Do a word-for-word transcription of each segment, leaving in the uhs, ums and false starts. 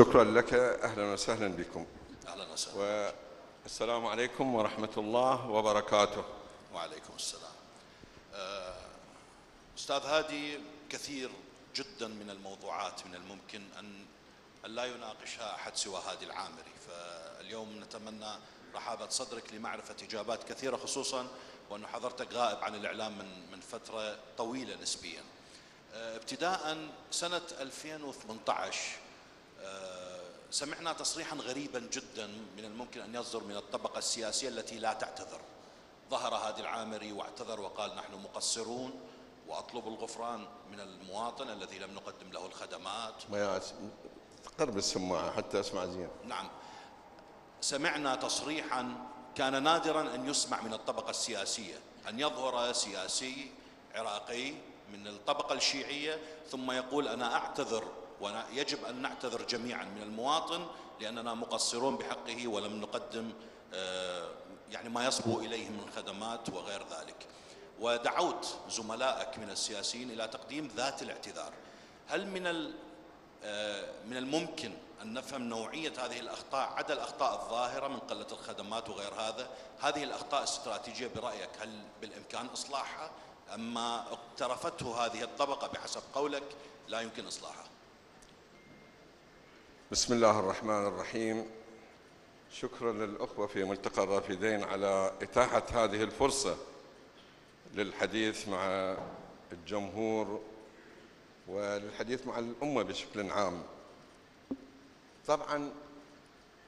شكرا لك. أهلا وسهلا بكم. أهلا وسهلا. والسلام عليكم ورحمة الله وبركاته. وعليكم السلام. أستاذ هادي، كثير جدا من الموضوعات من الممكن أن لا يناقشها أحد سوى هادي العامري، فاليوم نتمنى رحابة صدرك لمعرفة إجابات كثيرة، خصوصا وأن حضرتك غائب عن الإعلام من من فترة طويلة نسبيا. ابتداء سنة ألفين وثمانية عشر سمعنا تصريحا غريبا جدا من الممكن أن يصدر من الطبقة السياسية التي لا تعتذر. ظهر هادي العامري واعتذر وقال نحن مقصرون وأطلب الغفران من المواطن الذي لم نقدم له الخدمات. ما قرب السماعة حتى أسمع زين. نعم، سمعنا تصريحا كان نادرا أن يسمع من الطبقة السياسية، أن يظهر سياسي عراقي من الطبقة الشيعية ثم يقول أنا أعتذر ويجب أن نعتذر جميعا من المواطن لأننا مقصرون بحقه ولم نقدم يعني ما يصبو إليه من خدمات وغير ذلك. ودعوت زملائك من السياسيين إلى تقديم ذات الاعتذار. هل من من الممكن أن نفهم نوعية هذه الأخطاء عدا الأخطاء الظاهرة من قلة الخدمات وغير هذا؟ هذه الأخطاء الاستراتيجية برأيك هل بالإمكان إصلاحها؟ أما اقترفته هذه الطبقة بحسب قولك لا يمكن إصلاحها. بسم الله الرحمن الرحيم. شكرا للأخوة في ملتقى الرافدين على إتاحة هذه الفرصة للحديث مع الجمهور وللحديث مع الأمة بشكل عام. طبعا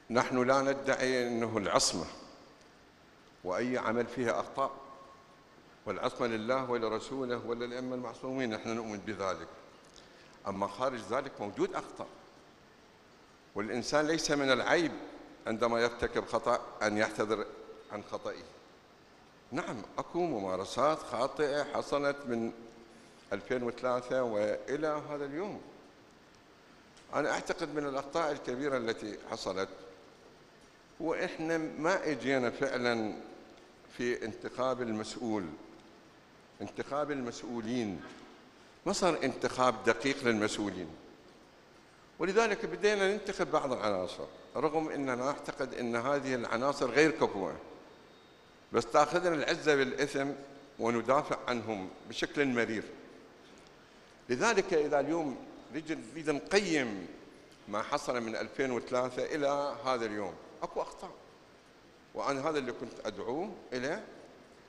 نحن لا ندعي أنه العصمة وأي عمل فيها أخطاء، والعصمة لله ولرسوله وللأئمة المعصومين، نحن نؤمن بذلك. أما خارج ذلك موجود أخطاء، والإنسان ليس من العيب عندما يرتكب خطأ أن يعتذر عن خطئه. نعم، أكو ممارسات خاطئة حصلت من ألفين وثلاثة وإلى هذا اليوم. أنا أعتقد من الأخطاء الكبيرة التي حصلت هو إحنا ما إجينا فعلا في انتخاب المسؤول، انتخاب المسؤولين، ما صار انتخاب دقيق للمسؤولين، ولذلك بدينا ننتخب بعض العناصر، رغم أننا أعتقد أن هذه العناصر غير كفؤة، بس تأخذنا العزة بالإثم وندافع عنهم بشكل مرير. لذلك إذا اليوم نريد نقيم ما حصل من ألفين وثلاثة إلى هذا اليوم، أكو أخطاء، وأنا هذا اللي كنت أدعوه إلى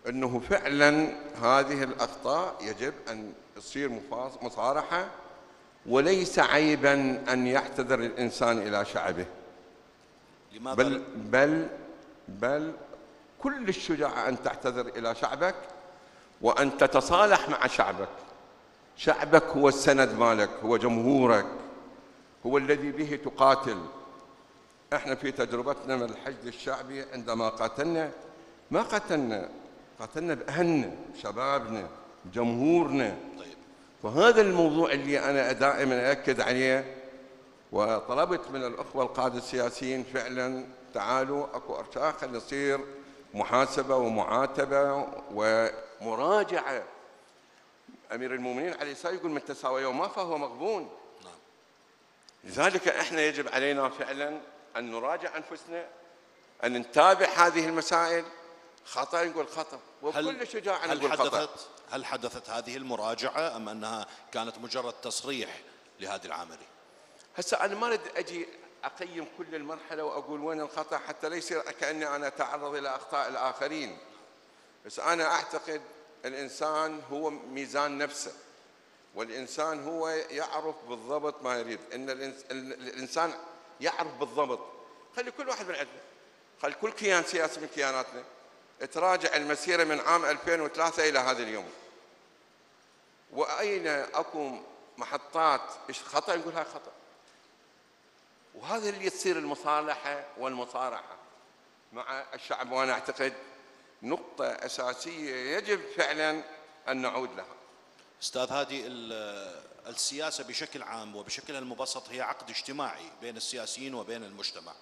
أنه فعلا هذه الأخطاء يجب أن تصير مصارحة، وليس عيبا أن يعتذر الإنسان إلى شعبه. لماذا؟ بل بل بل كل الشجاعة أن تعتذر إلى شعبك وأن تتصالح مع شعبك. شعبك هو السند مالك، هو جمهورك، هو الذي به تقاتل. احنا في تجربتنا من الحشد الشعبي عندما قاتلنا، ما قاتلنا قاتلنا بأهلنا، شبابنا، جمهورنا. طيب، وهذا الموضوع اللي أنا دائما أؤكد عليه، وطلبت من الأخوة القادة السياسيين فعلا تعالوا أكو أرشاق، خلينا نصير محاسبة ومعاتبة ومراجعة. أمير المؤمنين عليه السلام يقول من تساوى يوما فهو مغبون. نعم. لذلك احنا يجب علينا فعلا أن نراجع أنفسنا، أن نتابع هذه المسائل. خطأ نقول خطأ، وكل شجاعة نقول خطأ. هل حدثت هذه المراجعة أم أنها كانت مجرد تصريح لهادي العامري؟ هسه أنا ما أريد أجي أقيم كل المرحلة وأقول وين الخطأ حتى لا يصير كأني أنا أتعرض إلى أخطاء الآخرين. بس أنا أعتقد الإنسان هو ميزان نفسه، والإنسان هو يعرف بالضبط ما يريد، إن الإنسان يعرف بالضبط. خلي كل واحد من عندنا، خلي كل كيان سياسي من كياناتنا تراجع المسيرة من عام ألفين وثلاثة إلى هذا اليوم، وأين أكو محطات خطأ نقول هاي خطأ. وهذا اللي تصير المصالحة والمصارحة مع الشعب، وأنا أعتقد نقطة أساسية يجب فعلا أن نعود لها. أستاذ هادي، السياسة بشكل عام وبشكلها المبسط هي عقد اجتماعي بين السياسيين وبين المجتمع،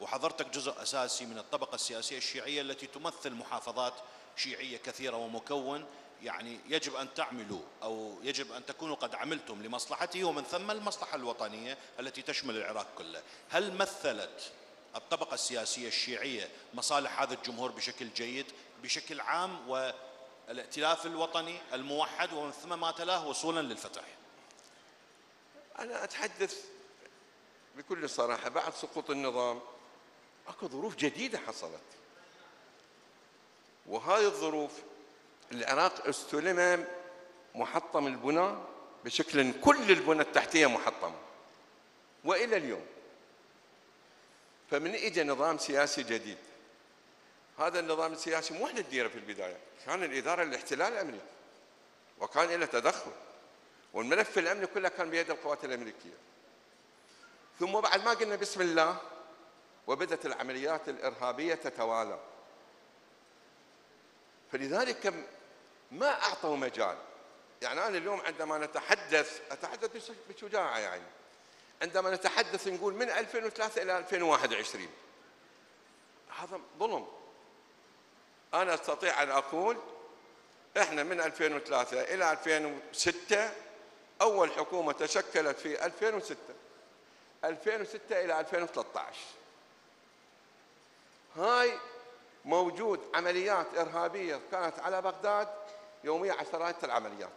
وحضرتك جزء أساسي من الطبقة السياسية الشيعية التي تمثل محافظات شيعية كثيرة ومكون يعني يجب أن تعملوا أو يجب أن تكونوا قد عملتم لمصلحته ومن ثم المصلحة الوطنية التي تشمل العراق كله. هل مثلت الطبقة السياسية الشيعية مصالح هذا الجمهور بشكل جيد بشكل عام والائتلاف الوطني الموحد ومن ثم ما تلاه وصولا للفتح؟ أنا أتحدث بكل صراحة، بعد سقوط النظام أكو ظروف جديدة حصلت، وهذه الظروف العراق استلم محطم البنى بشكل كل البنى التحتية محطمة وإلى اليوم. فمن إجا نظام سياسي جديد، هذا النظام السياسي مو احنا نديره في البداية، كان الإدارة الاحتلال الأمريكي وكان له تدخل، والملف الأمني كله كان بيد القوات الأمريكية. ثم بعد ما قلنا بسم الله وبدت العمليات الإرهابية تتوالى، فلذلك ما أعطوا مجال. يعني أنا اليوم عندما نتحدث أتحدث بشجاعة، يعني عندما نتحدث نقول من ألفين وثلاثة إلى ألفين وواحد وعشرين هذا ظلم. أنا أستطيع أن أقول إحنا من ألفين وثلاثة إلى ألفين وستة أول حكومة تشكلت في ألفين وستة ألفين وستة إلى ألفين وثلاثة عشر هاي موجود عمليات إرهابية كانت على بغداد يومية عشرات العمليات.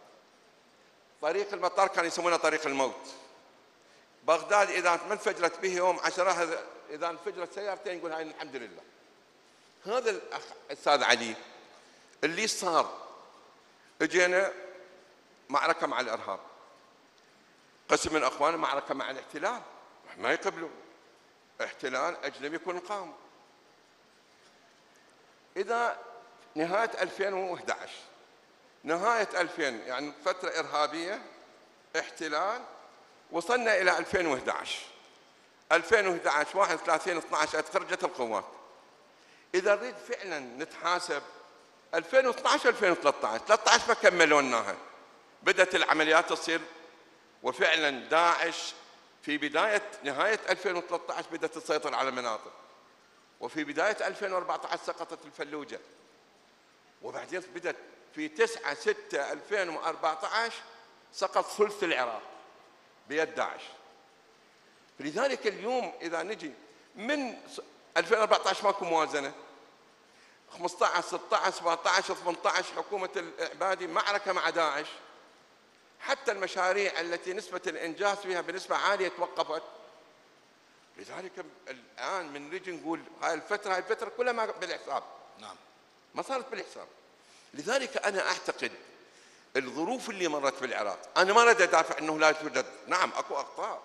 طريق المطار كان يسمونه طريق الموت. بغداد إذا ما انفجرت به يوم عشرة إذا انفجرت سيارتين نقول هاي الحمد لله. هذا الأخ الأستاذ علي اللي صار، اجينا معركة مع الإرهاب، قسم من أخواننا معركة مع الاحتلال ما يقبلوا، احتلال أجنبي يكون قام. إذا نهاية ألفين وأحد عشر نهاية ألفين يعني فترة إرهابية احتلال، وصلنا إلى ألفين وأحد عشر ألفين وأحد عشر واحد وثلاثين اثنا عشر خرجت القوات. إذا نريد فعلا نتحاسب ألفين واثنا عشر ألفين وثلاثة عشر ثلاثة عشر ما كملوا لناها، بدأت العمليات تصير، وفعلا داعش في بداية نهاية ألفين وثلاثة عشر بدأت تسيطر على مناطق، وفي بداية ألفين وأربعة عشر سقطت الفلوجة، وبعدين بدأت في تسعة ستة ألفين وأربعة عشر سقط ثلث العراق بيد داعش. لذلك اليوم إذا نجي من ألفين وأربعة عشر ماكو موازنة، خمسة عشر ستة عشر سبعة عشر ثمانية عشر حكومة العبادي معركة مع داعش، حتى المشاريع التي نسبة الإنجاز فيها بنسبة عالية توقفت. لذلك الآن من نجي نقول هاي الفترة هاي الفترة كلها ما بالحساب، نعم ما صارت بالحساب. لذلك أنا أعتقد الظروف اللي مرت في العراق، أنا ما أريد أدافع أنه لا توجد، نعم أكو أخطاء،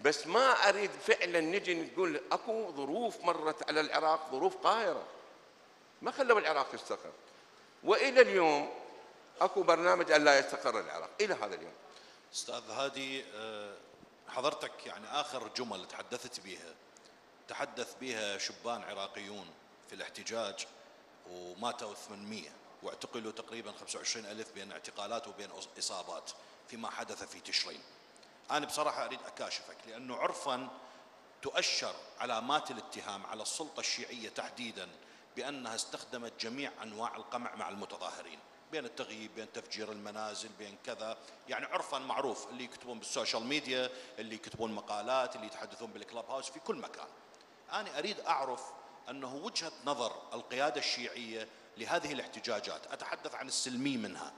بس ما أريد فعلا نجي نقول أكو ظروف مرت على العراق، ظروف قاهرة ما خلوا العراق يستقر، وإلى اليوم أكو برنامج أن لا يستقر العراق إلى هذا اليوم. أستاذ هادي، حضرتك يعني آخر جمل تحدثت بها تحدث بها شبان عراقيون في الاحتجاج وماتوا ثمانمئة واعتقلوا تقريبا خمسة وعشرين ألف بين اعتقالات وبين إصابات فيما حدث في تشرين. أنا بصراحة أريد أكاشفك، لأنه عرفا تؤشر علامات الاتهام على السلطة الشيعية تحديدا بأنها استخدمت جميع أنواع القمع مع المتظاهرين، بين التغييب، بين تفجير المنازل، بين كذا، يعني عرفا معروف اللي يكتبون بالسوشيال ميديا، اللي يكتبون مقالات، اللي يتحدثون بالكلاب هاوس في كل مكان. أنا أريد أعرف أنه وجهة نظر القيادة الشيعية لهذه الاحتجاجات، أتحدث عن السلمي منها،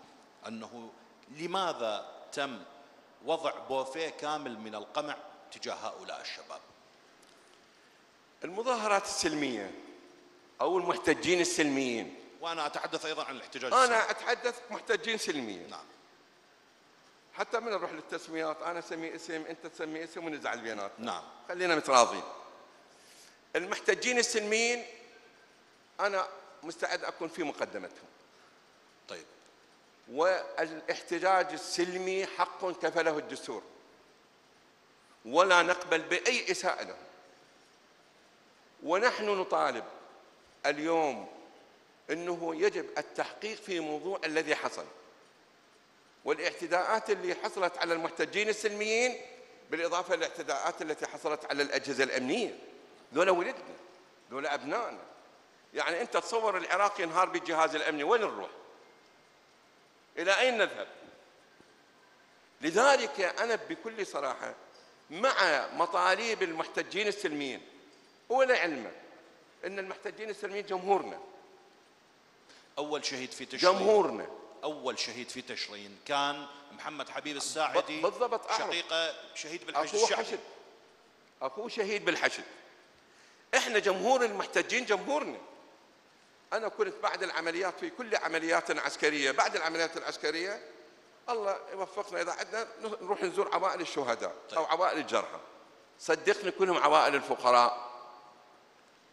أنه لماذا تم وضع بوفيه كامل من القمع تجاه هؤلاء الشباب؟ المظاهرات السلمية أو المحتجين السلميين، وأنا أتحدث أيضاً عن الاحتجاج السلمي. أنا أتحدث محتجين سلميين، نعم، حتى من نروح للتسميات، أنا أسمي اسم أنت تسمي اسم ونزعل بيناتنا، نعم، خلينا متراضين. المحتجين السلميين أنا مستعد أكون في مقدمتهم. طيب، والاحتجاج السلمي حق كفله الدستور، ولا نقبل بأي إساءة له، ونحن نطالب اليوم أنه يجب التحقيق في موضوع الذي حصل، والاعتداءات اللي حصلت على المحتجين السلميين بالإضافة للاعتداءات التي حصلت على الأجهزة الأمنية. ذولا ولدنا، ذولا أبنائنا، يعني أنت تصور العراق ينهار بالجهاز الأمني وين نروح؟ إلى أين نذهب؟ لذلك أنا بكل صراحة مع مطالب المحتجين السلميين، ولا علما أن المحتجين السلميين جمهورنا. أول شهيد في تشرين جمهورنا أول شهيد في تشرين كان محمد حبيب الساعدي، بالضبط، شقيقة شهيد بالحشد الشعبي، أخوه شهيد بالحشد. إحنا جمهور المحتجين جمهورنا. أنا كنت بعد العمليات في كل عمليات عسكرية، بعد العمليات العسكرية الله يوفقنا إذا عدنا نروح نزور عوائل الشهداء. طيب. أو عوائل الجرحى، صدقني كلهم عوائل الفقراء.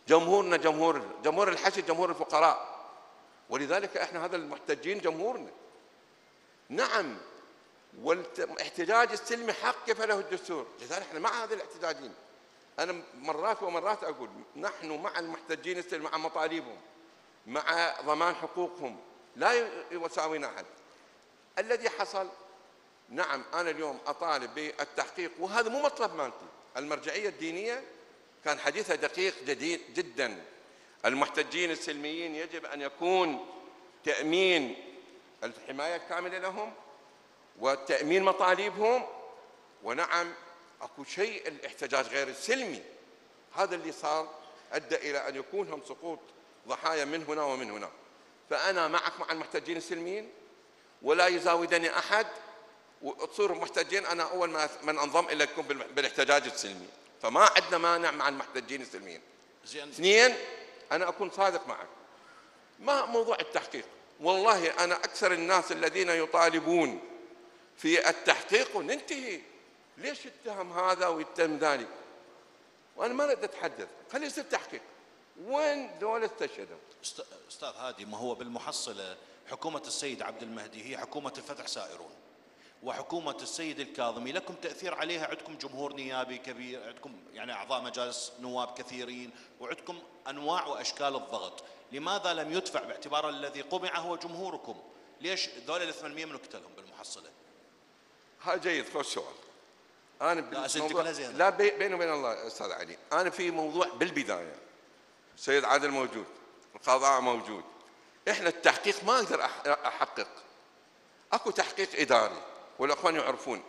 جمهورنا جمهور جمهور الحشد، جمهور الفقراء، ولذلك إحنا هذا المحتجين جمهورنا. نعم، والاحتجاج السلمي حق كفله الدستور، لذلك إحنا مع هذا الاحتجاجين. أنا مرات ومرات أقول نحن مع المحتجين السلمي، مع مطالبهم، مع ضمان حقوقهم، لا يساوينا أحد. الذي حصل، نعم، أنا اليوم أطالب بالتحقيق، وهذا مو مطلب مالتي. المرجعية الدينية كان حديثها دقيق جديد جدا. المحتجين السلميين يجب أن يكون تأمين الحماية الكاملة لهم وتأمين مطالبهم. ونعم، أكو شيء الاحتجاج غير السلمي، هذا اللي صار أدى إلى أن يكون هم سقوط ضحايا من هنا ومن هنا. فأنا معك مع المحتجين السلميين، ولا يزاودني أحد، وتصيروا محتجين أنا أول ما من أنضم إليكم بالاحتجاج السلمي، فما عندنا مانع مع المحتجين السلميين. اثنين، أنا أكون صادق معك، ما موضوع التحقيق، والله أنا أكثر الناس الذين يطالبون في التحقيق وننتهي. ليش يتهم هذا ويتهم ذلك؟ وأنا ما أريد أتحدث، خلي يصير تحقيق. وين دول استشهدوا؟ أستاذ هادي، ما هو بالمحصلة حكومة السيد عبد المهدي هي حكومة الفتح سائرون، وحكومة السيد الكاظمي لكم تأثير عليها، عندكم جمهور نيابي كبير، عندكم يعني أعضاء مجالس نواب كثيرين، وعندكم أنواع وأشكال الضغط. لماذا لم يدفع باعتبار الذي قمع هو جمهوركم؟ ليش ذولا ال ثمانمئة من قتلهم بالمحصلة؟ ها، جيد، خوش سؤال. أنا لا, لا بيني وبين الله أستاذ علي، أنا في موضوع بالبداية السيد عادل موجود، القضاء موجود، احنا التحقيق ما اقدر احقق. اكو تحقيق اداري والاخوان يعرفون،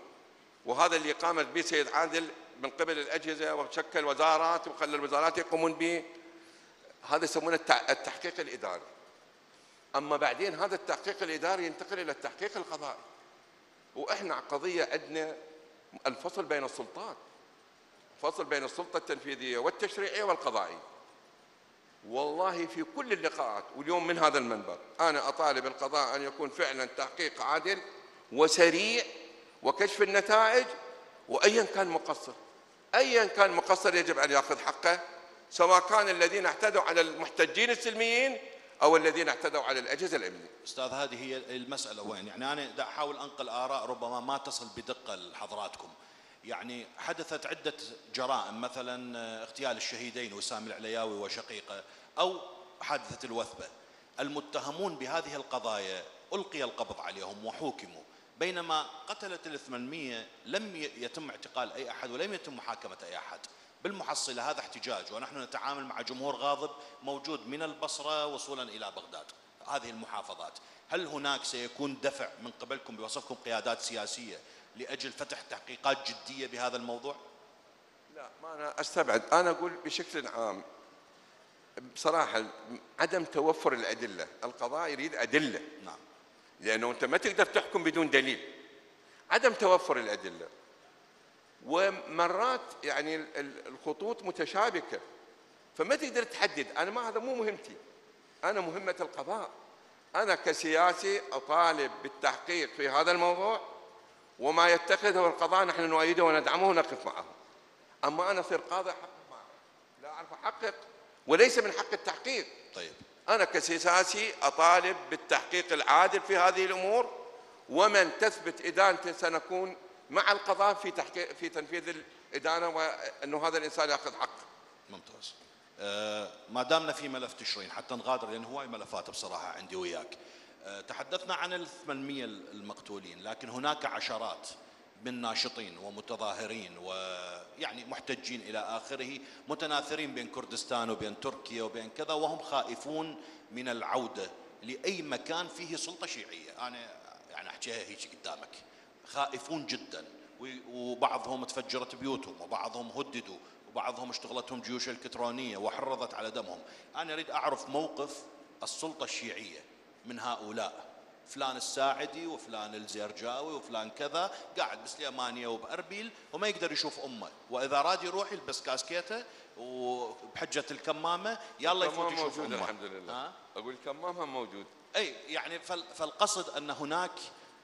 وهذا اللي قامت به سيد عادل من قبل الاجهزه، وشكل وزارات وخلى الوزارات يقومون به، هذا يسمونه التحقيق الاداري. اما بعدين هذا التحقيق الاداري ينتقل الى التحقيق القضائي، واحنا قضيه عندنا الفصل بين السلطات، الفصل بين السلطه التنفيذيه والتشريعيه والقضائيه. والله في كل اللقاءات واليوم من هذا المنبر أنا أطالب القضاء أن يكون فعلا تحقيق عادل وسريع وكشف النتائج، وأيا كان مقصر، أيا كان مقصر يجب أن يأخذ حقه، سواء كان الذين اعتدوا على المحتجين السلميين أو الذين اعتدوا على الأجهزة الأمنية. أستاذ، هذه هي المسألة. وين يعني أنا أحاول أنقل آراء ربما ما تصل بدقة لحضراتكم. يعني حدثت عدة جرائم، مثلا اغتيال الشهيدين وسام العلياوي وشقيقه، أو حادثة الوثبة. المتهمون بهذه القضايا ألقي القبض عليهم وحوكموا، بينما قتلة الثمانمئة لم يتم اعتقال أي أحد ولم يتم محاكمة أي أحد. بالمحصلة هذا احتجاج، ونحن نتعامل مع جمهور غاضب موجود من البصرة وصولا إلى بغداد، هذه المحافظات. هل هناك سيكون دفع من قبلكم بوصفكم قيادات سياسية لأجل فتح تحقيقات جدية بهذا الموضوع؟ لا، ما أنا أستبعد. أنا أقول بشكل عام بصراحة عدم توفر الأدلة. القضاء يريد أدلة، نعم، لأنه أنت ما تقدر تحكم بدون دليل. عدم توفر الأدلة، ومرات يعني الخطوط متشابكة، فما تقدر تحدد. أنا ما، هذا مو مهمتي، أنا مهمة القضاء. أنا كسياسي أطالب بالتحقيق في هذا الموضوع، وما يتخذه القضاء نحن نؤيده وندعمه ونقف معه. أما أنا أصير قاضي أحقق معه، لا أعرف أحقق، وليس من حق التحقيق. طيب، أنا كسياسي أطالب بالتحقيق العادل في هذه الأمور، ومن تثبت إدانته سنكون مع القضاء في تحقيق في تنفيذ الإدانة، وأنه هذا الإنسان يأخذ حقه. ممتاز. أه ما دامنا في ملف تشرين حتى نغادر، لأن هواي ملفات بصراحة عندي وياك. تحدثنا عن ال ثمانمئة المقتولين، لكن هناك عشرات من ناشطين ومتظاهرين ويعني محتجين إلى آخره، متناثرين بين كردستان وبين تركيا وبين كذا، وهم خائفون من العودة لأي مكان فيه سلطة شيعية. أنا أحكيها هيك قدامك. خائفون جدا، وبعضهم تفجرت بيوتهم، وبعضهم هددوا، وبعضهم اشتغلتهم جيوش الكترونية وحرضت على دمهم. أنا أريد أعرف موقف السلطة الشيعية من هؤلاء، فلان الساعدي وفلان الزيرجاوي وفلان كذا قاعد بسليمانية وبأربيل وما يقدر يشوف أمه، وإذا راد يروح يلبس كاسكيته وبحجة الكمامة يلا يفوت يشوف أمه. الحمد لله. أقول الكمامة موجود. أي يعني فالقصد أن هناك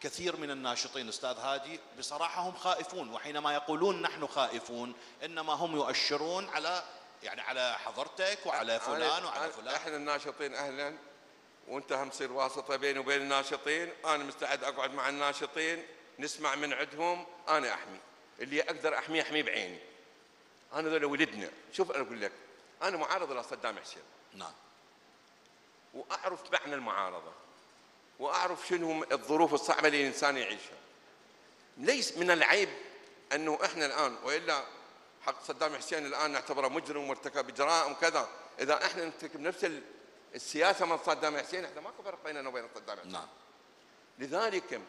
كثير من الناشطين أستاذ هادي بصراحة هم خائفون، وحينما يقولون نحن خائفون إنما هم يؤشرون على يعني على حضرتك وعلى فلان وعلى فلان. احنا الناشطين أهلا، وانت هم تصير واسطة بيني وبين الناشطين، أنا مستعد أقعد مع الناشطين نسمع من عندهم، أنا أحمي اللي أقدر أحميه أحميه بعيني. أنا ذولا ولدنا، شوف أنا أقول لك أنا معارض لصدام حسين. نعم. وأعرف معنى المعارضة، وأعرف شنو الظروف الصعبة اللي الإنسان يعيشها. ليس من العيب أنه إحنا الآن، وإلا حق صدام حسين الآن نعتبره مجرم وارتكب إجرام وكذا، إذا إحنا نرتكب نفس السياسة من صدام حسين إحنا ماكو فرق بيننا وبين صدام حسين. نعم. لذلك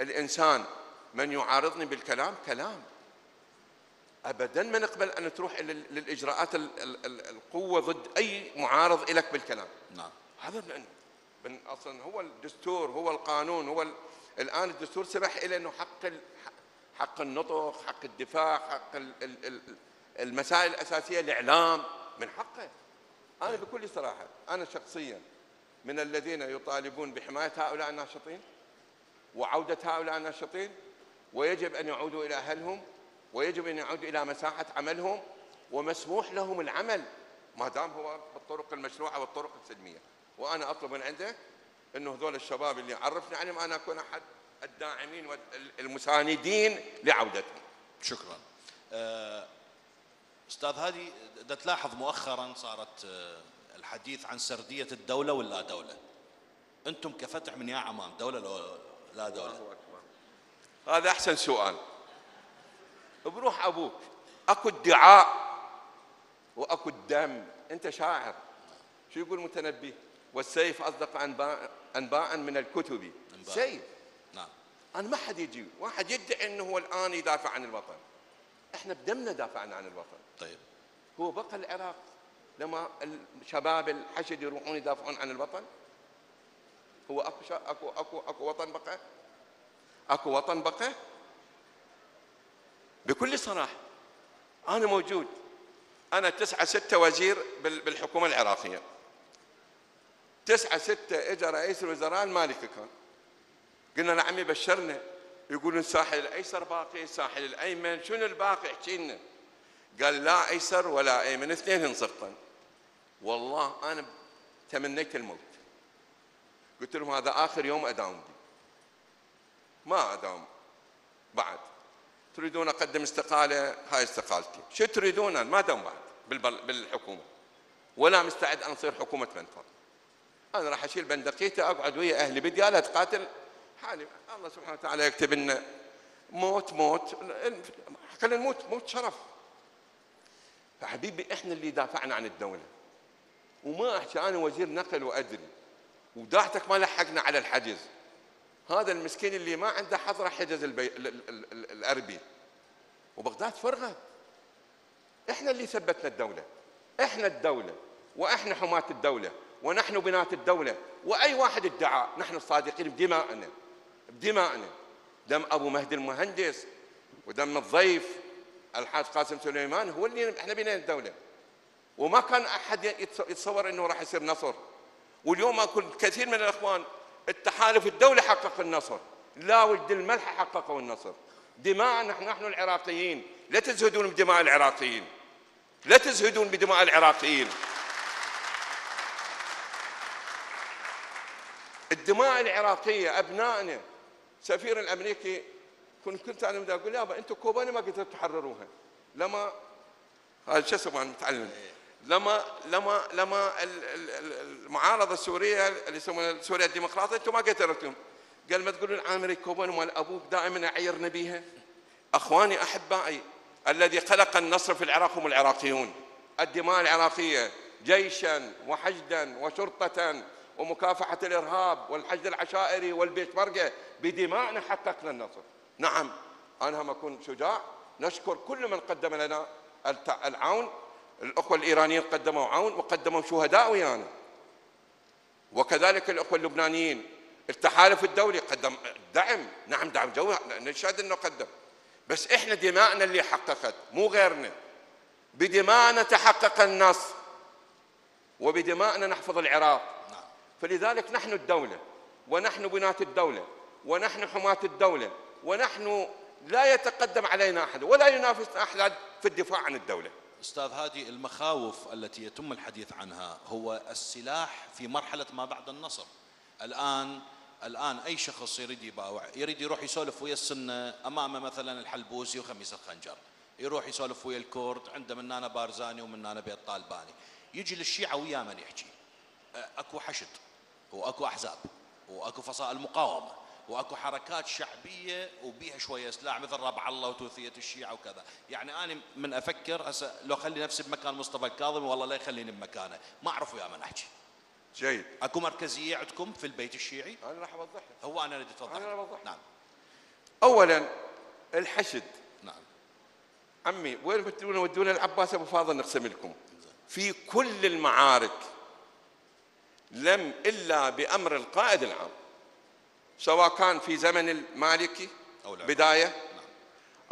الإنسان من يعارضني بالكلام كلام، أبداً ما نقبل أن تروح للإجراءات القوة ضد أي معارض لك بالكلام. نعم. هذا من من اصلا هو الدستور، هو القانون، هو الان الدستور سمح الى انه حق حق النطق، حق الدفاع، حق المسائل الاساسيه، الاعلام من حقه. انا بكل صراحه انا شخصيا من الذين يطالبون بحمايه هؤلاء الناشطين وعوده هؤلاء الناشطين، ويجب ان يعودوا الى اهلهم، ويجب ان يعودوا الى مساحه عملهم، ومسموح لهم العمل ما دام هو بالطرق المشروعه والطرق السلميه. وأنا أطلب من عندك أنه هذول الشباب اللي عرفنا عنهم أنا أكون أحد الداعمين والمساندين لعودتهم. شكراً. أستاذ هادي، دا تلاحظ مؤخراً صارت الحديث عن سردية الدولة واللا دولة. أنتم كفتح من يا عمام دولة لو لا دولة؟ هذا أحسن سؤال. بروح أبوك، أكو ادعاء وأكو الدم. أنت شاعر، شو يقول متنبي؟ والسيف أصدق أنباء أنباء من الكتب. سيف. نعم. أنا ما حد يجي واحد يدعي أنه هو الآن يدافع عن الوطن. إحنا بدمنا دافعنا عن الوطن. طيب. هو بقى العراق لما الشباب الحشد يروحون يدافعون عن الوطن، هو أكو شا... أكو أكو أكو وطن بقى؟ أكو وطن بقى؟ بكل صراحة أنا موجود. أنا تسعة ستة وزير بالحكومة العراقية. تسعة ستة اجى رئيس الوزراء المالكي كان. قلنا لعمي بشرنا، يقولون الساحل الايسر باقي، الساحل الايمن، شنو الباقي احكي لنا؟ قال لا ايسر ولا ايمن، اثنين انسقطا. والله انا تمنيت الموت. قلت لهم هذا اخر يوم اداوم بي. ما اداوم بعد. تريدون اقدم استقاله، هاي استقالتي. شو تريدون؟ ما اداوم بعد بالحكومه. ولا مستعد ان اصير حكومه منفر. أنا راح أشيل بندقيته أقعد ويا أهلي بديالة أتقاتل حالي. الله سبحانه وتعالى يكتب لنا موت موت خلينا نموت موت شرف. فحبيبي إحنا اللي دافعنا عن الدولة، وما أحكي أنا وزير نقل وأدري وداعتك ما لحقنا على الحجز. هذا المسكين اللي ما عنده حضرة حجز البي... ال... ال... ال... الأربيل وبغداد فرغت. إحنا اللي ثبتنا الدولة، إحنا الدولة وإحنا حماة الدولة ونحن بنات الدولة. وأي واحد ادعى نحن الصادقين بدمائنا، بدمائنا دم أبو مهدي المهندس ودم الضيف الحاج قاسم سليماني هو اللي احنا بنينا الدولة. وما كان أحد يتصور أنه راح يصير نصر. واليوم أقول كثير من الأخوان التحالف الدولي حقق النصر، لا ولد الملح حققوا النصر. دماءنا نحن العراقيين، لا تزهدون بدماء العراقيين، لا تزهدون بدماء العراقيين. الدماء العراقيه ابنائنا. سفير الامريكي كنت انا بدي اقول يابا انتم كوبا ما قدرتوا تحرروها لما هذا شو اسمه متعلم لما لما لما المعارضه السوريه اللي يسمونها سوريا الديمقراطيه انتم ما قدرتوهم. قال ما تقولون عامري كوبا مال ابوك دائما اعيرنا بيها. اخواني احبائي، الذي خلق النصر في العراق هم العراقيون، الدماء العراقيه جيشا وحشدا وشرطه ومكافحة الإرهاب والحشد العشائري والبيشمركة بدمائنا حتى أكل النصر. نعم، أنا هم أكون شجاع. نشكر كل من قدم لنا العون. الأخوة الإيرانيين قدموا عون وقدموا شهداء ويانا، وكذلك الأخوة اللبنانيين. التحالف الدولي قدم دعم، نعم دعم جوي، نشهد أنه قدم، بس إحنا دمائنا اللي حققت مو غيرنا. بدمائنا تحقق النصر وبدمائنا نحفظ العراق. فلذلك نحن الدولة، ونحن بناة الدولة، ونحن حماة الدولة، ونحن لا يتقدم علينا أحد ولا ينافسنا أحد في الدفاع عن الدولة. أستاذ هادي، المخاوف التي يتم الحديث عنها هو السلاح في مرحلة ما بعد النصر. الآن الآن أي شخص يريد يباوع، يريد يروح يسولف ويا السنة أمامه مثلا الحلبوسي وخميس الخنجر، يروح يسولف ويا الكرد، عنده من أنا بارزاني ومن أنا بيت طالباني، يجي للشيعة ويا من يحكي. أكو حشد، وأكو أحزاب، وأكو فصائل مقاومة، وأكو حركات شعبية وبيها شوية سلاح مثل ربع الله وتوثية الشيعة وكذا. يعني أنا من أفكر هسه لو أخلي نفسي بمكان مصطفى الكاظمي والله لا يخليني بمكانه، ما أعرف ويا من أحكي. جيد. اكو مركزيه عندكم في البيت الشيعي؟ انا راح اوضح لك. هو انا اريد اتفضل. انا بوضح. نعم. اولا الحشد. نعم. عمي وين بتودون ودون العباس ابو فاضل نقسم لكم. في كل المعارك لم الا بامر القائد العام. سواء كان في زمن المالكي أو بدايه، نعم،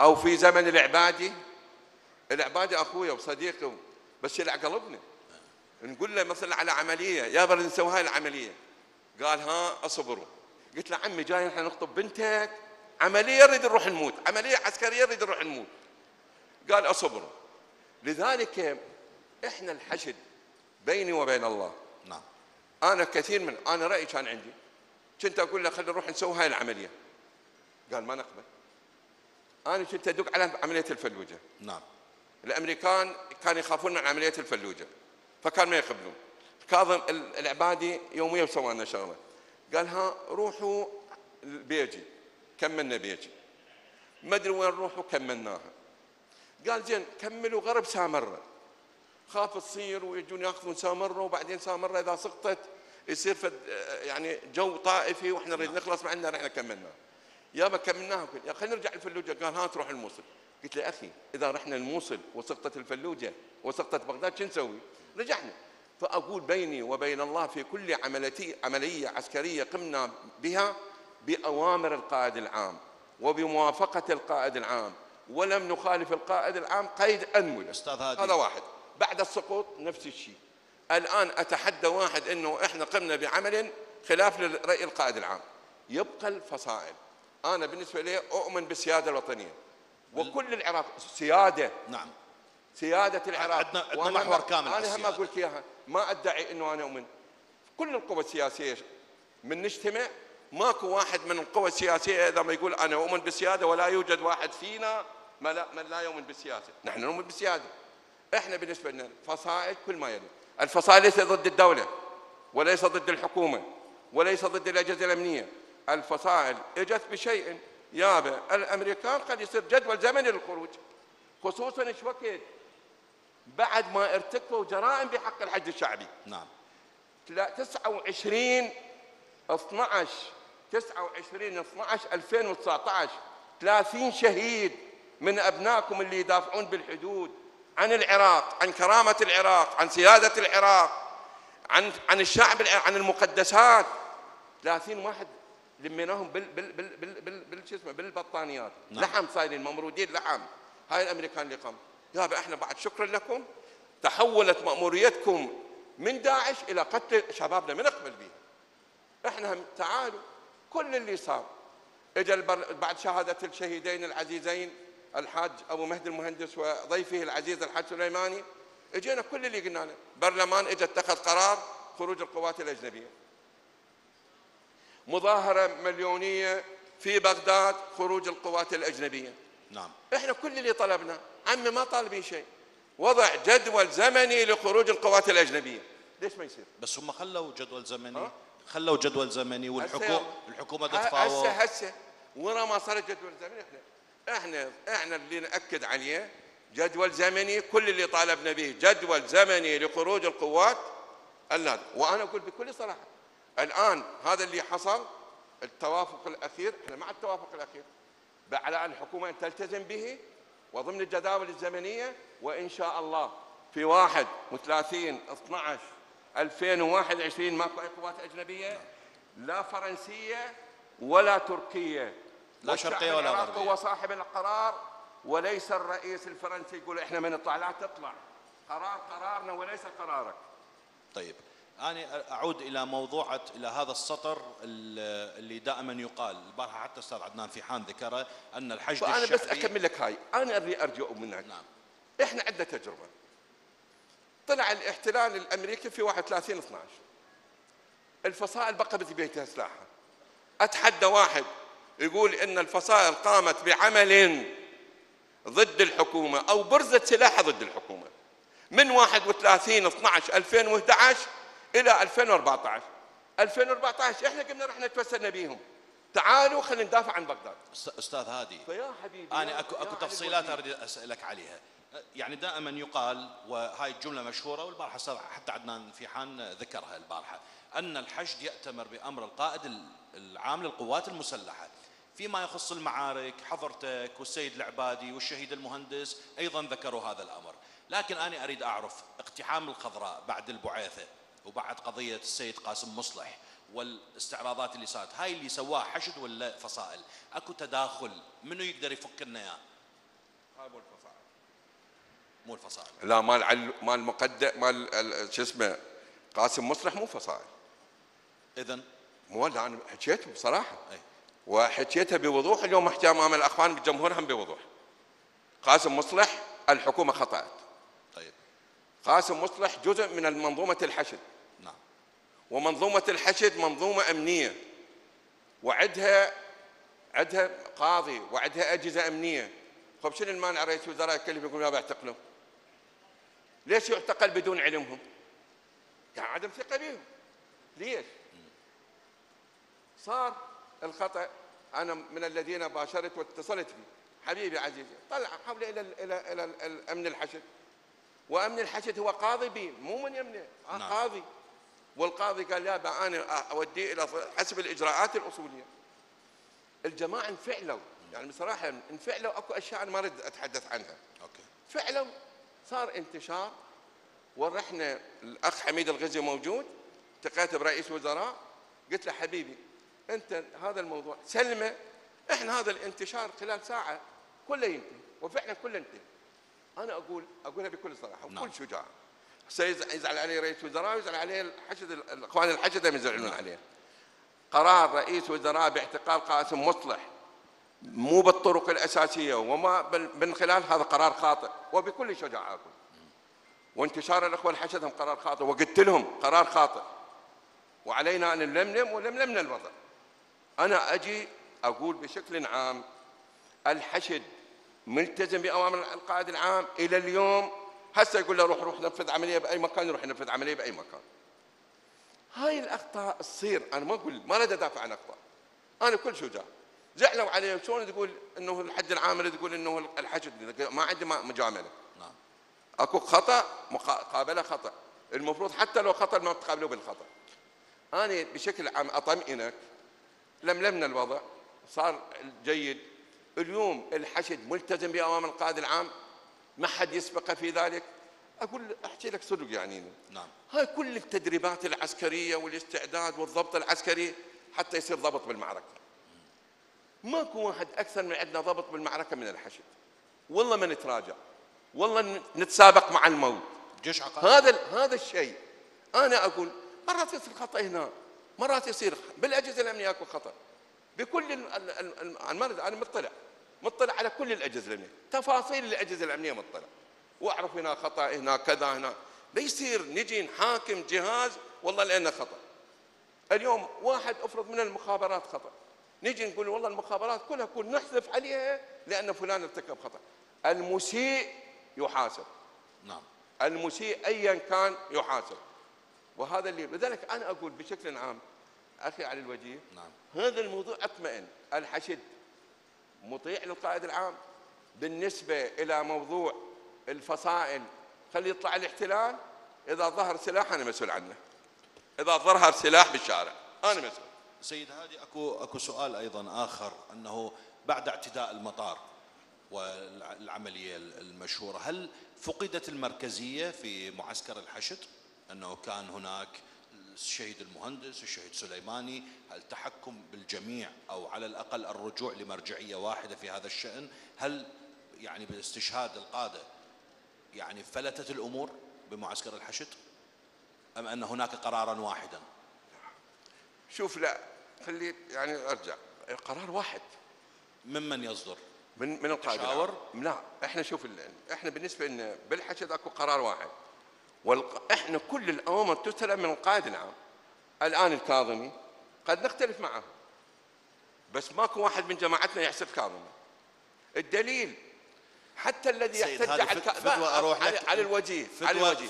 او في زمن العبادي. العبادي اخويا وصديقي بس يلعب قلبنا. نقول له مثلا على عمليه، يا برد نسوي هاي العمليه. قال ها اصبروا. قلت له عمي جاي احنا نخطب بنتك، عمليه نريد نروح نموت، عمليه عسكريه نريد نروح نموت. قال اصبروا. لذلك احنا الحشد بيني وبين الله. نعم. انا كثير من انا رايي كان عندي، كنت اقول له خلينا نروح نسوي هاي العمليه. قال ما نقبل. انا كنت ادق على عمليه الفلوجه. نعم. الامريكان كانوا يخافون من عمليه الفلوجه، فكان ما يقبلون. الكاظم العبادي يوميا سوى لنا شغله. قال ها روحوا بيجي، كملنا بيجي. ما ادري وين نروحوا كملناها. قال زين كملوا غرب سامره. خاف تصير ويجون ياخذون سامره، وبعدين سامره اذا سقطت يصير فد يعني جو طائفي واحنا نريد نخلص، مع اننا احنا كملناها. يابا كملناها يا خلينا نرجع الفلوجه. قال ها تروح الموصل. قلت له اخي اذا رحنا الموصل وسقطت الفلوجه وسقطت بغداد شو نسوي؟ رجعنا. فأقول بيني وبين الله في كل عملية عملية عسكرية قمنا بها بأوامر القائد العام وبموافقة القائد العام، ولم نخالف القائد العام قيد أنمل. هذا واحد. بعد السقوط نفس الشيء. الآن أتحدى واحد أنه إحنا قمنا بعمل خلاف لرأي القائد العام. يبقى الفصائل. أنا بالنسبة لي أؤمن بالسيادة الوطنية وكل العراق سيادة. نعم. سيادة العراق عندنا عندنا محور كامل. انا هم اقول لك اياها، ما ادعي انه انا اؤمن. كل القوى السياسيه من نجتمع ماكو واحد من القوى السياسيه اذا ما يقول انا اؤمن بالسياده، ولا يوجد واحد فينا ما لا من لا يؤمن بالسياسه، نحن نؤمن بالسياده. احنا بالنسبه لنا فصائل كل ما يلي، الفصائل ليس ضد الدوله وليس ضد الحكومه وليس ضد الاجهزه الامنيه، الفصائل اجت بشيء يابا الامريكان قد يصير جدول زمني للخروج، خصوصا ايش وقت؟ بعد ما ارتكبوا جرائم بحق الحشد الشعبي. نعم. تسعة وعشرين اثنعش تسعة وعشرين اثنعش ألفين وتسعطعش ثلاثين شهيد من ابنائكم اللي يدافعون بالحدود عن العراق، عن كرامة العراق، عن سيادة العراق، عن عن الشعب، عن المقدسات. ثلاثين واحد لميناهم بال بال بال بال بال بال شو اسمه بالبطانيات. نعم. لحم صايرين ممرودين لحم. هاي الامريكان اللي قاموا. يابا احنا بعد شكرا لكم تحولت مأموريتكم من داعش الى قتل شبابنا ما نقبل به. احنا هم تعالوا كل اللي صار اجى بعد شهاده الشهيدين العزيزين الحاج ابو مهدي المهندس وضيفه العزيز الحاج سليماني، اجينا كل اللي قلنا له. برلمان اجى اتخذ قرار خروج القوات الاجنبيه. مظاهره مليونيه في بغداد خروج القوات الاجنبيه. نعم. احنا كل اللي طلبنا عمي ما طالبين شيء، وضع جدول زمني لخروج القوات الاجنبيه. ليش ما يصير؟ بس هم خلوا جدول زمني، خلوا جدول زمني والحكومه الحكومه تتفاوض. هسه هسه ورا ما صار جدول زمني. احنا احنا احنا اللي ناكد عليه جدول زمني، كل اللي طالبنا به جدول زمني لخروج القوات. وانا اقول بكل صراحه الآن هذا اللي حصل التوافق الأخير، احنا مع التوافق الأخير على أن الحكومة تلتزم به وضمن الجداول الزمنية، وإن شاء الله في واحد وثلاثين اثناعش ألفين وواحد وعشرين ماكو أي قوات أجنبية، لا فرنسية ولا تركية لا شرقية ولا غربية. والشعب هو صاحب القرار وليس الرئيس الفرنسي يقول احنا ما نطلع، لا تطلع، قرار قرارنا وليس قرارك. طيب أنا أعود إلى موضوعة إلى هذا السطر اللي دائما يقال، البارحة حتى الأستاذ عدنان فيحان ذكره أن الحشد الشعبي. أنا بس أكمل لك هاي، أنا اللي أرجو منك. نعم. إحنا عندنا تجربة. طلع الاحتلال الأمريكي في واحد وثلاثين اثناعش. الفصائل بقبت بيتها سلاحها. أتحدى واحد يقول إن الفصائل قامت بعمل ضد الحكومة أو برزت سلاحها ضد الحكومة. من واحد وثلاثين اثناعش ألفين وأحد عشر إلى ألفين وأربعة عشر، ألفين وأربعة عشر إحنا قمنا رحنا نتوسلنا بيهم، تعالوا خلينا ندافع عن بغداد. أستاذ هادي فيا حبيبي أنا أكو أكو تفصيلات أريد أسألك عليها، يعني دائما يقال وهاي الجملة مشهورة والبارحة أستاذ حتى عدنان فيحان ذكرها البارحة، أن الحشد يأتمر بأمر القائد العام للقوات المسلحة فيما يخص المعارك، حضرتك والسيد العبادي والشهيد المهندس أيضا ذكروا هذا الأمر، لكن أنا أريد أعرف اقتحام الخضراء بعد البعاثة وبعد قضية السيد قاسم مصلح والاستعراضات اللي صارت، هاي اللي سواها حشد ولا فصائل؟ اكو تداخل، منو يقدر يفك لنا اياه؟ هاي مو الفصائل. مو الفصائل. لا مال مال مقدم مال شو اسمه قاسم مصلح مو فصائل. اذا مو لا انا حكيته بصراحه. اي وحكيتها بوضوح اليوم احكي امام الاخوان بالجمهور هم بوضوح. قاسم مصلح الحكومه خطأت. طيب. قاسم مصلح جزء من منظومه الحشد. نعم. ومنظومه الحشد منظومه امنيه وعدها عدها قاضي وعدها اجهزه امنيه، طيب شنو المانع رئيس الوزراء يكلم يقول ما بعتقلهم؟ ليش يعتقل بدون علمهم؟ يعني عدم ثقه بهم. ليش؟ صار الخطا، انا من الذين باشرت واتصلت بي حبيبي عزيزي، طلع حولي الى الى الى الامن الحشد، وامن الحشد هو قاضي بي مو من يمنه، آه نعم. قاضي، والقاضي قال لا انا اوديه الى حسب الاجراءات الاصوليه. الجماعه انفعلوا، يعني بصراحه انفعلوا، اكو اشياء انا ما اريد اتحدث عنها. اوكي. فعلوا، صار انتشار، ورحنا الاخ حميد الغزي موجود، التقيت برئيس وزراء، قلت له حبيبي انت هذا الموضوع سلمه، احنا هذا الانتشار خلال ساعه كله ينتهي، وفعلا كله انتهى. أنا أقول أقولها بكل صراحة وكل نعم. شجاعة. سيزعل عليه رئيس وزراء ويزعل عليه الحشد، الإخوان الحشد هم يزعلون نعم. عليه. قرار رئيس وزراء باعتقال قاسم مصلح مو بالطرق الأساسية وما من خلال هذا قرار خاطئ وبكل شجاعة أقول. وانتشار الإخوة الحشد هم قرار خاطئ، وقلت لهم قرار خاطئ. وعلينا أن نلملم ولملمنا الوضع. أنا أجي أقول بشكل عام الحشد ملتزم بأوامر القائد العام إلى اليوم، هسه يقول له روح روح نفذ عملية بأي مكان، يروح ينفذ عملية بأي مكان. هاي الأخطاء تصير، أنا ما أقول ما أريد أدافع عن أخطاء. أنا كل شجاع. زعلوا علي شلون تقول إنه الحد العامري تقول إنه الحشد، ما عندي مجاملة. نعم. أكو خطأ مقابلة خطأ، المفروض حتى لو خطأ ما تقابله بالخطأ. أنا بشكل عام أطمئنك لملمنا الوضع، صار جيد. اليوم الحشد ملتزم بأوامر القائد العام، ما حد يسبقه في ذلك. أقول أحكي لك صدق يعني نعم. هاي كل التدريبات العسكرية والاستعداد والضبط العسكري حتى يصير ضبط بالمعركة. ماكو واحد أكثر من عندنا ضبط بالمعركة من الحشد. والله ما نتراجع. والله نتسابق مع الموت. جيش عقاب. هذا هذا الشيء أنا أقول مرات يصير خطأ هنا، مرات يصير بالأجهزة الأمنية أكو خطأ. بكل المرض انا مطلع مطلع على كل الاجهزه الامنيه، تفاصيل الاجهزه الامنيه مطلع، واعرف هنا خطا هنا كذا هنا، لا يصير نجي نحاكم جهاز والله لانه خطا. اليوم واحد افرض من المخابرات خطا، نجي نقول والله المخابرات كلها كل نحذف عليها لان فلان ارتكب خطا. المسيء يحاسب. نعم. المسيء ايا كان يحاسب. وهذا اللي لذلك انا اقول بشكل عام أخي علي الوجيه نعم. هذا الموضوع أطمئن، الحشد مطيع للقائد العام. بالنسبة إلى موضوع الفصائل خلي يطلع الاحتلال، إذا ظهر سلاح أنا مسؤول عنه، إذا ظهر سلاح بالشارع. انا مثلا. سيد هادي اكو اكو سؤال ايضا اخر، انه بعد اعتداء المطار والعمليه المشهوره، هل فقدت المركزيه في معسكر الحشد؟ انه كان هناك الشهيد المهندس، الشهيد سليماني، هل تحكم بالجميع او على الاقل الرجوع لمرجعيه واحده في هذا الشان؟ هل يعني باستشهاد القاده يعني فلتت الامور بمعسكر الحشد؟ ام ان هناك قرارا واحدا؟ شوف، لا خلي يعني ارجع، قرار واحد. ممن يصدر؟ من من القائد. لا احنا شوف، احنا بالنسبه لنا بالحشد اكو قرار واحد، واحنا كل الاوامر تستلم من القائد العام. الان الكاظمي قد نختلف معه، بس ماكو واحد من جماعتنا يحسب كاظمي. الدليل حتى الذي يحتج على على, على الوجيه على الوجيه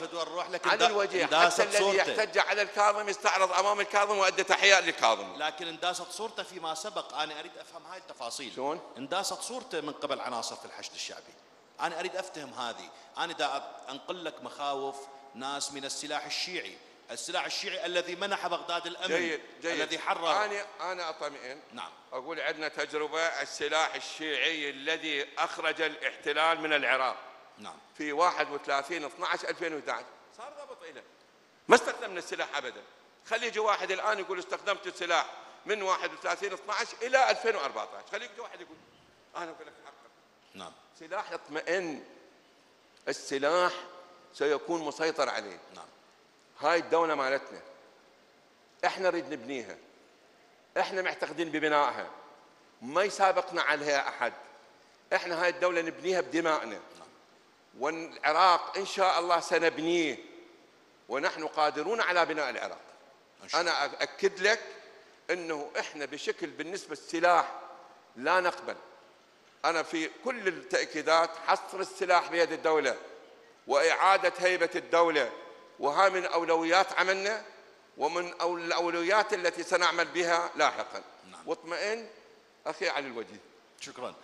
على الوجيه حتى الذي يحتج على الكاظمي استعرض امام الكاظمي وادى تحيه للكاظمي، لكن انداست صورته فيما سبق. انا اريد افهم هاي التفاصيل شلون انداست صورته من قبل عناصر في الحشد الشعبي. انا اريد افهم هذه. انا دا انقل لك مخاوف ناس من السلاح الشيعي، السلاح الشيعي الذي منح بغداد الامن. جيد جيد. الذي حرر. انا انا اطمئن. نعم. اقول عندنا تجربه، السلاح الشيعي الذي اخرج الاحتلال من العراق. نعم. في واحد وثلاثين اثنعش ألفين وإحدى عشر صار ضبط له. ما استخدمنا السلاح ابدا. خلي يجي واحد الان يقول استخدمت السلاح من واحد وثلاثين اثنعش الى ألفين وأربعة عشر، خلي يجي واحد يقول. انا اقول لك حقك. نعم. سلاح اطمئن، السلاح سيكون مسيطر عليه. نعم. هاي الدولة مالتنا احنا نريد نبنيها، احنا معتقدين ببنائها، ما يسابقنا عليها احد. احنا هاي الدولة نبنيها بدمائنا. نعم. والعراق ان شاء الله سنبنيه، ونحن قادرون على بناء العراق. نعم. انا اكد لك انه احنا بشكل بالنسبة للسلاح لا نقبل. أنا في كل التأكيدات حصر السلاح بيد الدولة وإعادة هيبة الدولة، وها من أولويات عملنا ومن الأولويات التي سنعمل بها لاحقا. نعم. واطمئن أخي على الوجيه. شكرا.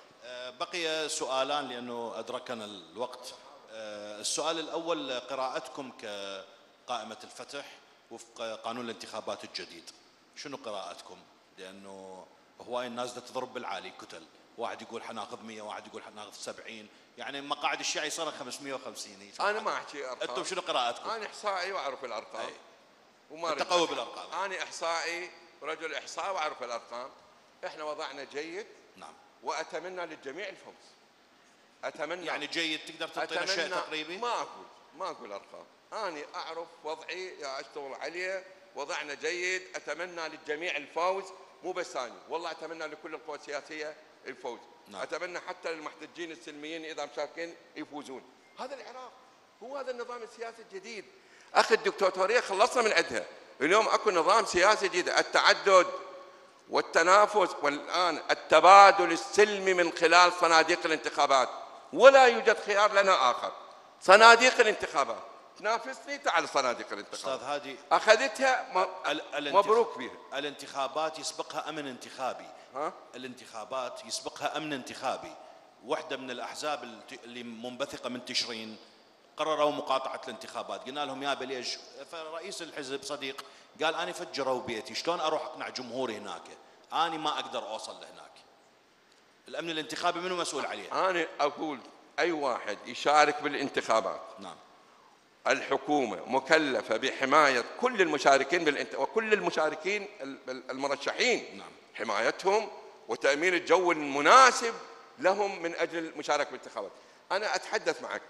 بقي سؤالان لأنه أدركنا الوقت. السؤال الأول، قراءتكم كقائمة الفتح وفق قانون الانتخابات الجديد، شنو قراءتكم؟ لأنه هواي الناس تضرب بالعالي كتل، واحد يقول حناخذ مئة، واحد يقول حناخذ سبعين، يعني مقاعد الشيعي صارت خمسمئة وخمسين. انا ما احكي ارقام. انتم شنو قراءتكم؟ انا احصائي واعرف الارقام. أي. وما انت قوي بالارقام. انا احصائي، رجل احصاء واعرف الارقام. احنا وضعنا جيد. نعم. واتمنى للجميع الفوز. اتمنى يعني جيد. تقدر تعطينا شيء تقريبي؟ ما اقول ما اقول ارقام، انا اعرف وضعي يا اشتغل عليه. وضعنا جيد، اتمنى للجميع الفوز، مو بس انا، والله اتمنى لكل القوى السياسيه الفوز. نعم. أتمنى حتى للمحتجين السلميين إذا مشاركين يفوزون. هذا العراق هو هذا النظام السياسي الجديد. أخي الدكتاتورية خلصنا من عندها، اليوم أكو نظام سياسي جديد، التعدد والتنافس، والآن التبادل السلمي من خلال صناديق الانتخابات. ولا يوجد خيار لنا آخر، صناديق الانتخابات. تنافسني تعال صناديق الانتخابات. أستاذ هادي أخذتها، مبروك بها. الانتخابات يسبقها أمن انتخابي. ها؟ الانتخابات يسبقها أمن انتخابي. وحدة من الأحزاب اللي منبثقة من تشرين قرروا مقاطعة الانتخابات. قلنا لهم يا بليش، فرئيس الحزب صديق قال أنا فجروا بيتي، شلون أروح أقنع جمهوري هناك؟ أنا ما أقدر أوصل لهناك. الأمن الانتخابي منو مسؤول عليه؟ أنا أقول أي واحد يشارك بالانتخابات. نعم. الحكومة مكلفة بحماية كل المشاركين بالانت... وكل المشاركين المرشحين. نعم. حمايتهم وتأمين الجو المناسب لهم من أجل المشاركة بالانتخابات. أنا أتحدث معك،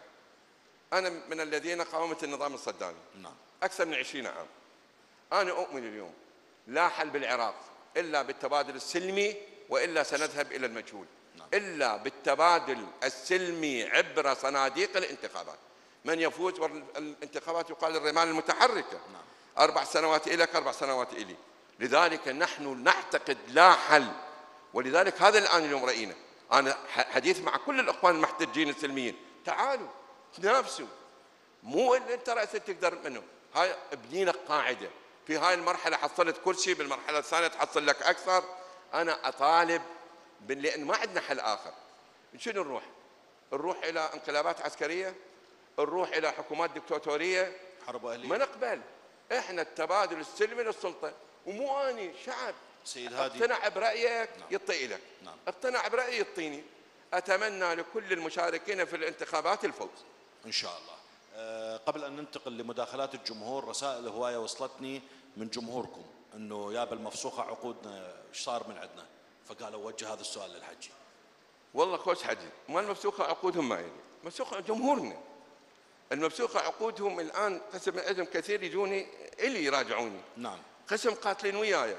أنا من الذين قاومت النظام الصدامي. نعم. أكثر من عشرين عام. أنا أؤمن اليوم لا حل بالعراق إلا بالتبادل السلمي، وإلا سنذهب إلى المجهول. نعم. إلا بالتبادل السلمي عبر صناديق الانتخابات. من يفوز بالانتخابات يقال الرمال المتحركة. نعم. أربع سنوات إلك، أربع سنوات إلي. لذلك نحن نعتقد لا حل، ولذلك هذا الآن اليوم رأينا. أنا حديث مع كل الأخوان المحتجين السلميين، تعالوا تنافسوا، مو اللي أنت رأسك تقدر منه. هاي ابنينا قاعدة، في هاي المرحلة حصلت كرسي، بالمرحلة الثانية تحصل لك أكثر. أنا أطالب، لأن ما عندنا حل آخر. شنو نروح؟ نروح إلى انقلابات عسكرية؟ نروح إلى حكومات دكتاتورية؟ حرب أهلية؟ ما نقبل. إحنا التبادل السلمي للسلطة، ومو اني، شعب. سيد هادي اقتنع برايك نعم. يطي لك نعم. اقتنع برايي يطيني. اتمنى لكل المشاركين في الانتخابات الفوز ان شاء الله. أه قبل ان ننتقل لمداخلات الجمهور، رسائل هوايه وصلتني من جمهوركم انه يا بالمفسوخه عقودنا ايش صار من عندنا، فقالوا وجه هذا السؤال للحجي. والله خوش حجي، ما المفسوخه عقودهم معي، مفسوخه جمهورنا. المفسوخه عقودهم الان قسم عندهم كثير يجوني الي يراجعوني نعم، قسم قاتلين وياي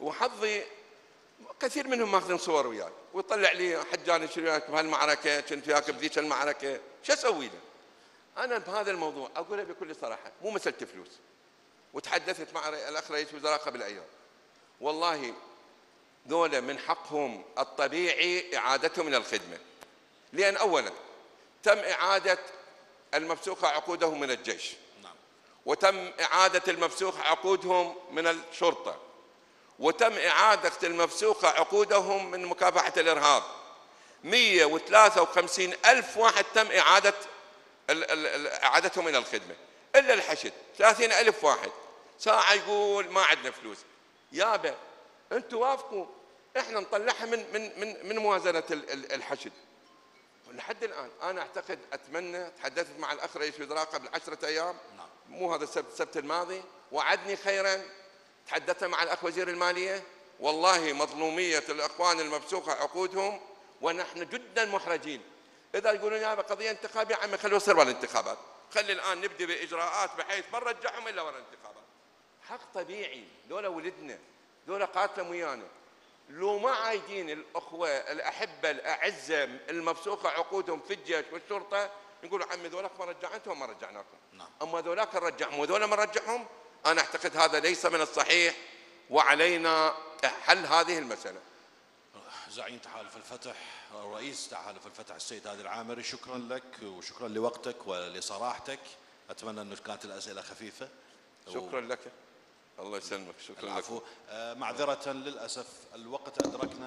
وحظي كثير منهم ماخذين صور وياي ويطلع لي حجاني شنو وياك بهالمعركه، كنت وياك بذيك المعركه، شو اسوي له؟ انا بهذا الموضوع اقوله بكل صراحه، مو مساله فلوس. وتحدثت مع الاخ رئيس الوزراء قبل ايام، والله ذولا من حقهم الطبيعي اعادتهم من الخدمه، لان اولا تم اعاده المفسوخه عقودهم من الجيش نعم، وتم اعاده المفسوخه عقودهم من الشرطه، وتم إعادة المفسوخة عقودهم من مكافحة الإرهاب. مئة وثلاثة وخمسين ألف واحد تم إعادة إعادتهم إلى الخدمة، إلا الحشد ثلاثين ألف واحد. ساعة يقول ما عندنا فلوس، يابا أنتوا وافقوا إحنا نطلعها من من من من موازنة الحشد. لحد الآن أنا أعتقد أتمنى، تحدثت مع الأخ رئيس الوزراء قبل عشرة أيام مو هذا السبت السبت الماضي، وعدني خيراً. تحدثت مع الأخ وزير المالية، والله مظلومية الأخوان المفسوخة عقودهم ونحن جدا محرجين. إذا يقولون يا قضية انتخابية، عمي خلوا يصير ورا الانتخابات، خلي الآن نبدأ بإجراءات بحيث ما نرجعهم إلا ورا الانتخابات. حق طبيعي، ذولا ولدنا، ذولا قاتلهم ويانا. لو ما عايدين الأخوة الأحبة الأعزة المفسوخة عقودهم في الجيش والشرطة، نقولوا عمي ذولاك ما رجعنتهم ما رجعناكم. نعم. أما ذولاك نرجعهم وذولا ما نرجعهم، أنا أعتقد هذا ليس من الصحيح، وعلينا حل هذه المسألة. زعيم تحالف الفتح، رئيس تحالف الفتح السيد هادي العامري، شكرا لك وشكرا لوقتك ولصراحتك. أتمنى أنه كانت الأسئلة خفيفة. شكرا لك. الله يسلمك. شكرا لك. العفو. معذرة للأسف الوقت أدركنا.